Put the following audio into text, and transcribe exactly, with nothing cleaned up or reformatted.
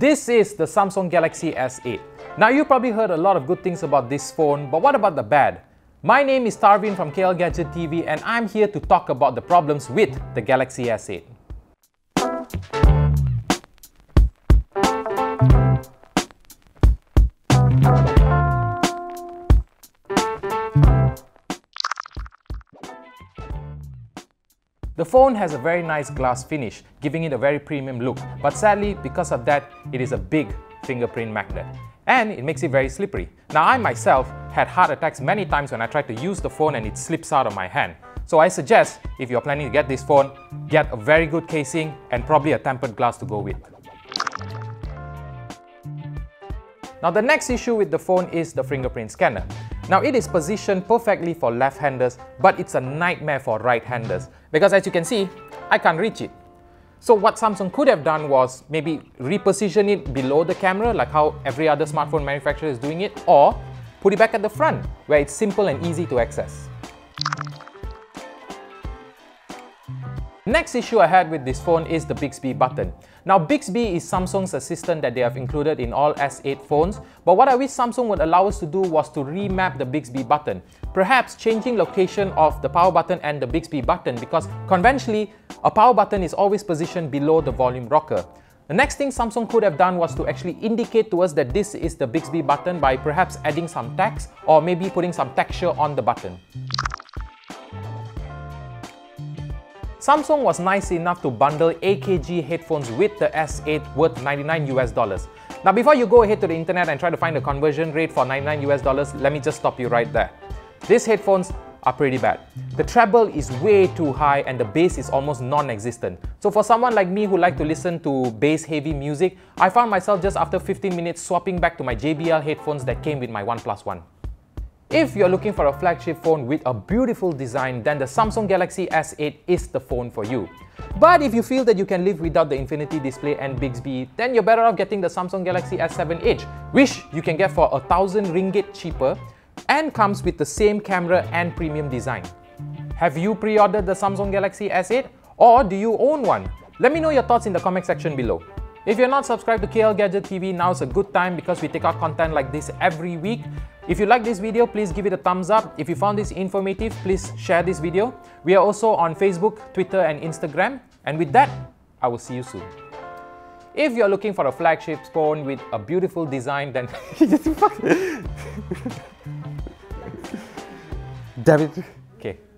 This is the Samsung Galaxy S eight. Now, you probably heard a lot of good things about this phone, but what about the bad? My name is Tarvin from K L Gadget T V, and I'm here to talk about the problems with the Galaxy S eight. The phone has a very nice glass finish, giving it a very premium look, but sadly, because of that, it is a big fingerprint magnet, and it makes it very slippery. Now, I myself had heart attacks many times when I tried to use the phone and it slips out of my hand. So I suggest, if you're planning to get this phone, get a very good casing and probably a tempered glass to go with. Now, the next issue with the phone is the fingerprint scanner. Now, it is positioned perfectly for left-handers, but it's a nightmare for right-handers because, as you can see, I can't reach it. So what Samsung could have done was maybe reposition it below the camera, like how every other smartphone manufacturer is doing it, or put it back at the front where it's simple and easy to access. Next issue I had with this phone is the Bixby button. Now, Bixby is Samsung's assistant that they have included in all S eight phones, but what I wish Samsung would allow us to do was to remap the Bixby button. Perhaps changing location of the power button and the Bixby button, because conventionally, a power button is always positioned below the volume rocker. The next thing Samsung could have done was to actually indicate to us that this is the Bixby button by perhaps adding some text or maybe putting some texture on the button. Samsung was nice enough to bundle A K G headphones with the S eight worth ninety-nine US dollars. Now, before you go ahead to the internet and try to find the conversion rate for ninety-nine US dollars, let me just stop you right there. These headphones are pretty bad. The treble is way too high and the bass is almost non-existent. So for someone like me who like to listen to bass-heavy music, I found myself just after fifteen minutes swapping back to my J B L headphones that came with my OnePlus One. If you're looking for a flagship phone with a beautiful design, then the Samsung Galaxy S eight is the phone for you. But if you feel that you can live without the Infinity Display and Bixby, then you're better off getting the Samsung Galaxy S seven Edge, which you can get for a thousand ringgit cheaper and comes with the same camera and premium design. Have you pre-ordered the Samsung Galaxy S eight, or do you own one? Let me know your thoughts in the comment section below. If you're not subscribed to K L Gadget T V, now's a good time because we take out content like this every week. If you like this video, please give it a thumbs up. If you found this informative, please share this video. We are also on Facebook, Twitter and Instagram. And with that, I will see you soon. If you're looking for a flagship phone with a beautiful design, then... Damn it. Okay.